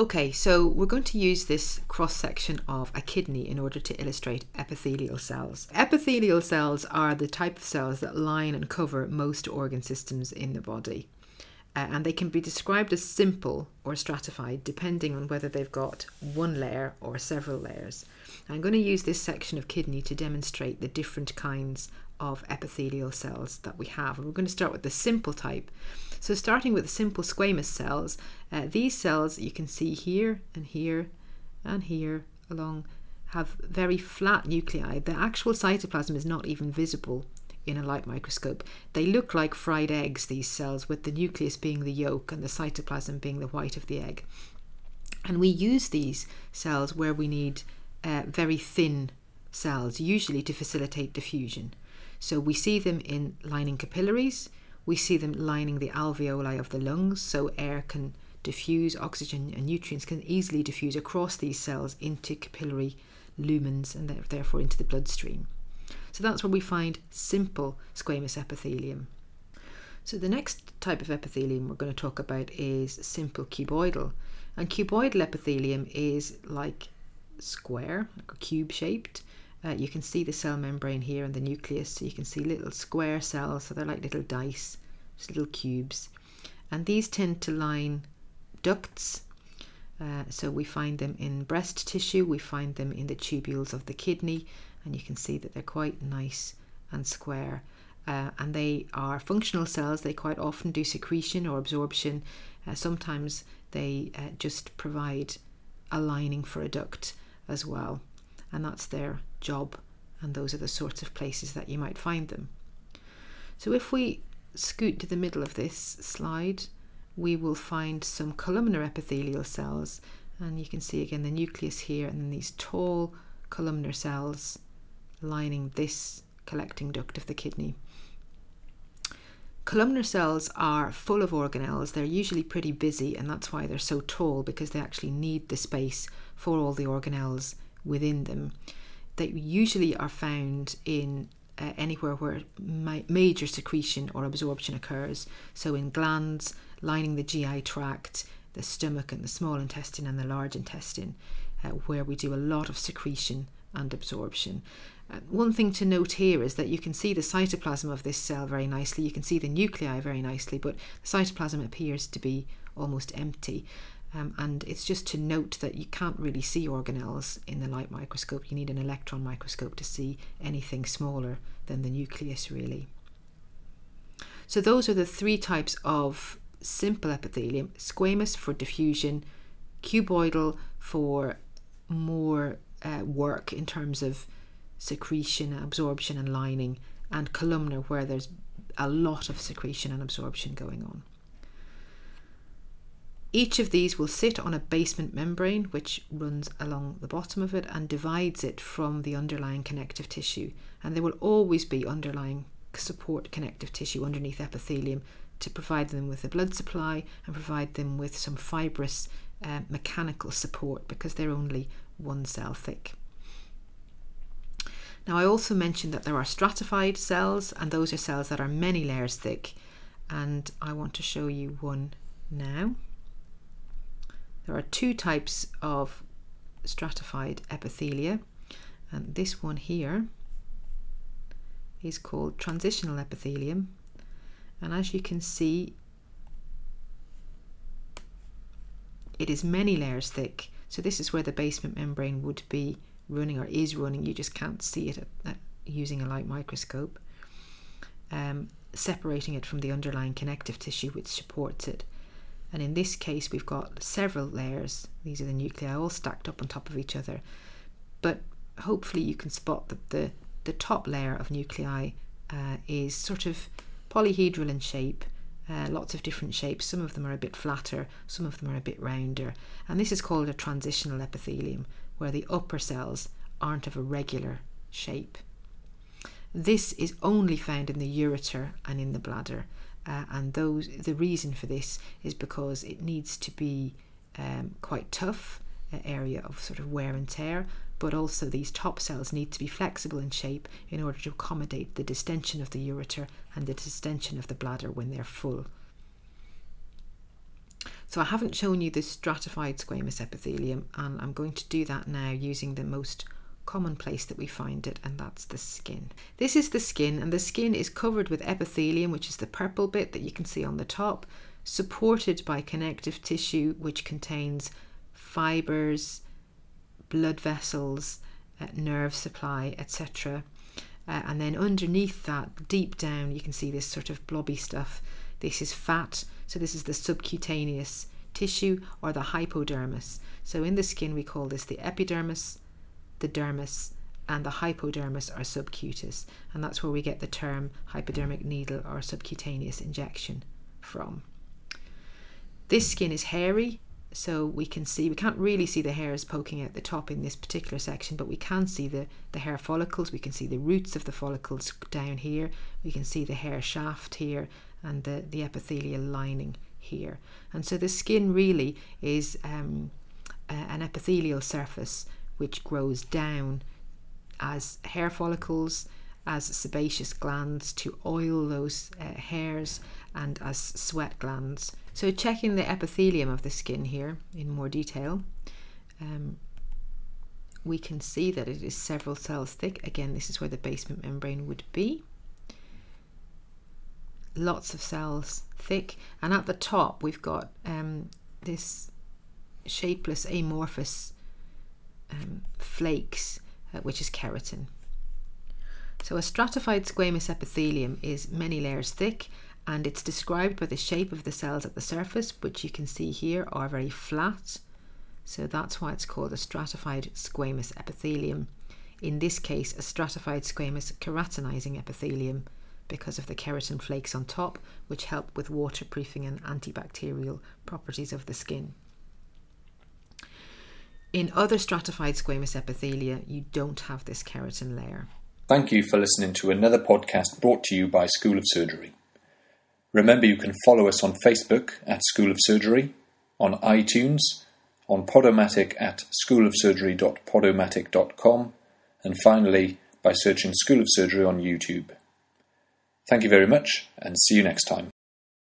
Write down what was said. Okay, so we're going to use this cross-section of a kidney in order to illustrate epithelial cells. Epithelial cells are the type of cells that line and cover most organ systems in the body. And they can be described as simple or stratified, depending on whether they've got one layer or several layers. I'm going to use this section of kidney to demonstrate the different kinds of epithelial cells that we have. And we're going to start with the simple type. So starting with the simple squamous cells, these cells you can see here and here and here along have very flat nuclei. The actual cytoplasm is not even visible in a light microscope. They look like fried eggs, these cells, with the nucleus being the yolk and the cytoplasm being the white of the egg. And we use these cells where we need very thin cells, usually to facilitate diffusion. So we see them in lining capillaries, we see them lining the alveoli of the lungs, so air can diffuse, oxygen and nutrients can easily diffuse across these cells into capillary lumens and therefore into the bloodstream. So that's where we find simple squamous epithelium. So the next type of epithelium we're going to talk about is simple cuboidal. And cuboidal epithelium is like square, like a cube shaped. You can see the cell membrane here and the nucleus. So you can see little square cells, so they're like little dice, just little cubes. And these tend to line ducts. So we find them in breast tissue, we find them in the tubules of the kidney, and you can see that they're quite nice and square. And they are functional cells. They quite often do secretion or absorption. Sometimes they just provide a lining for a duct as well. And that's their job. And those are the sorts of places that you might find them. So if we scoot to the middle of this slide, we will find some columnar epithelial cells. And you can see again the nucleus here and then these tall columnar cells lining this collecting duct of the kidney. Columnar cells are full of organelles. They're usually pretty busy, and that's why they're so tall, because they actually need the space for all the organelles within them. They usually are found in anywhere where major secretion or absorption occurs. So in glands lining the GI tract, the stomach and the small intestine and the large intestine, where we do a lot of secretion and absorption. One thing to note here is that you can see the cytoplasm of this cell very nicely, you can see the nuclei very nicely, but the cytoplasm appears to be almost empty. And it's just to note that you can't really see organelles in the light microscope. You need an electron microscope to see anything smaller than the nucleus, really. So those are the three types of simple epithelium: squamous for diffusion, cuboidal for more work in terms of secretion, absorption and lining, and columnar where there's a lot of secretion and absorption going on. Each of these will sit on a basement membrane which runs along the bottom of it and divides it from the underlying connective tissue, and there will always be underlying support connective tissue underneath epithelium to provide them with the blood supply and provide them with some fibrous mechanical support, because they're only one cell thick. Now, I also mentioned that there are stratified cells, and those are cells that are many layers thick, and I want to show you one now. There are two types of stratified epithelia, and this one here is called transitional epithelium, and as you can see it is many layers thick. So this is where the basement membrane would be running, or is running, you just can't see it using a light microscope, separating it from the underlying connective tissue which supports it. And in this case we've got several layers. These are the nuclei all stacked up on top of each other, but hopefully you can spot that the top layer of nuclei is sort of polyhedral in shape, lots of different shapes. Some of them are a bit flatter, some of them are a bit rounder, and this is called a transitional epithelium, where the upper cells aren't of a regular shape. This is only found in the ureter and in the bladder, and the reason for this is because it needs to be quite tough, an area of sort of wear and tear, but also these top cells need to be flexible in shape in order to accommodate the distension of the ureter and the distension of the bladder when they're full. So I haven't shown you this stratified squamous epithelium, and I'm going to do that now using the most common place that we find it, and that's the skin. This is the skin, and the skin is covered with epithelium, which is the purple bit that you can see on the top, supported by connective tissue, which contains fibers, blood vessels, nerve supply, etc. And then underneath that, deep down, you can see this sort of blobby stuff. This is fat, so this is the subcutaneous tissue, or the hypodermis. So in the skin we call this the epidermis, the dermis, and the hypodermis or subcutis, and that's where we get the term hypodermic needle or subcutaneous injection from. This skin is hairy, so we can't really see the hairs poking out the top in this particular section, but we can see the hair follicles, we can see the roots of the follicles down here, we can see the hair shaft here, and the epithelial lining here. And so the skin really is an epithelial surface which grows down as hair follicles, as sebaceous glands to oil those hairs, and as sweat glands. So checking the epithelium of the skin here in more detail, we can see that it is several cells thick. Again, this is where the basement membrane would be. Lots of cells thick, and at the top we've got this shapeless amorphous flakes, which is keratin. So a stratified squamous epithelium is many layers thick, and it's described by the shape of the cells at the surface, which you can see here are very flat, so that's why it's called a stratified squamous epithelium. In this case, a stratified squamous keratinizing epithelium, because of the keratin flakes on top, which help with waterproofing and antibacterial properties of the skin. In other stratified squamous epithelia, you don't have this keratin layer. Thank you for listening to another podcast brought to you by School of Surgery. Remember, you can follow us on Facebook at School of Surgery, on iTunes, on Podomatic at schoolofsurgery.podomatic.com, and finally by searching School of Surgery on YouTube. Thank you very much, and see you next time.